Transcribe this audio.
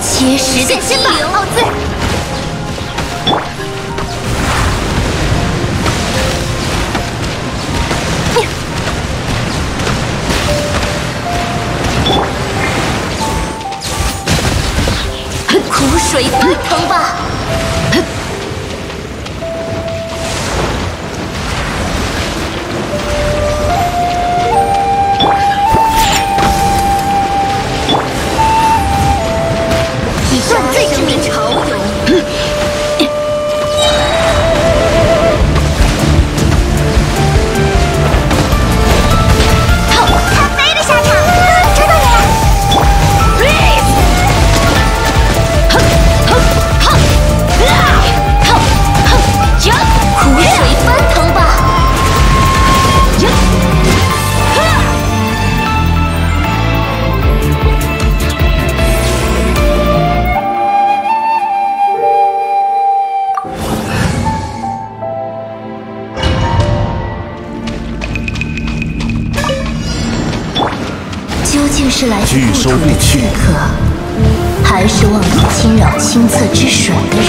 结识的激流，奥兹。苦水翻腾吧。 拒收不拒，还是忘了侵扰青色之水的人。